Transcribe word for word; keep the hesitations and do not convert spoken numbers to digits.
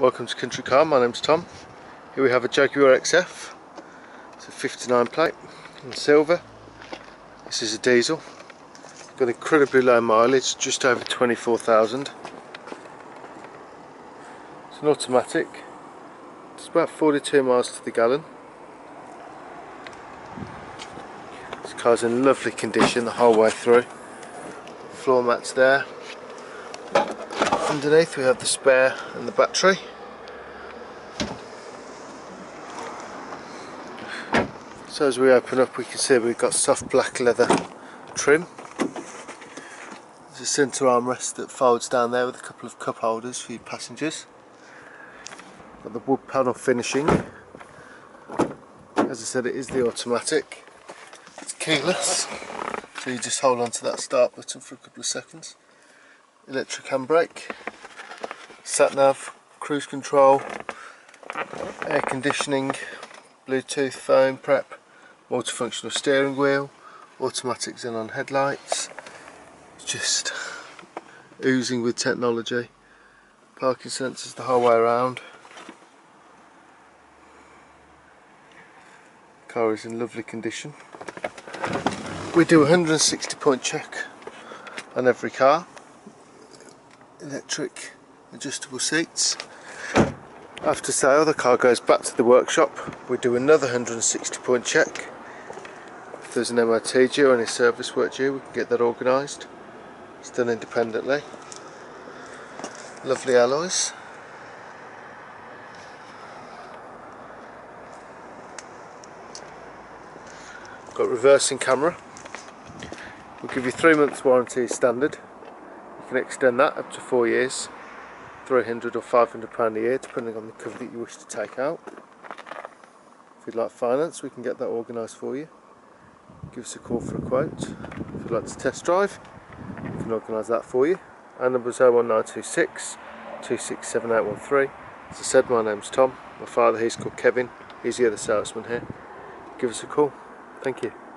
Welcome to Country Car, my name's Tom. Here we have a Jaguar X F. It's a fifty-nine plate in silver. This is a diesel. Got incredibly low mileage, just over twenty-four thousand. It's an automatic. It's about forty-two miles to the gallon. This car's in lovely condition the whole way through. Floor mats there. Underneath we have the spare and the battery. So as we open up we can see we've got soft black leather trim. There's a centre armrest that folds down there with a couple of cup holders for your passengers. Got the wood panel finishing. As I said, it is the automatic. It's keyless, so you just hold on to that start button for a couple of seconds. Electric handbrake, sat nav, cruise control, air conditioning, Bluetooth phone prep, multifunctional steering wheel, automatic xenon headlights. It's just oozing with technology. Parking sensors the whole way around. Car is in lovely condition. We do a one hundred sixty point check on every car. Electric adjustable seats. After sale, the car goes back to the workshop. We do another one hundred sixty point check. If there's an M O T due or any service work due, we can get that organised. It's done independently. Lovely alloys. Got reversing camera. We'll give you three months warranty standard. You can extend that up to four years, three hundred pounds or five hundred pounds a year, depending on the cover that you wish to take out. If you'd like finance, we can get that organised for you. Give us a call for a quote. If you'd like to test drive, we can organise that for you. Our number is oh one nine two six, two six seven eight one three. As I said, my name's Tom. My father, he's called Kevin. He's the other salesman here. Give us a call. Thank you.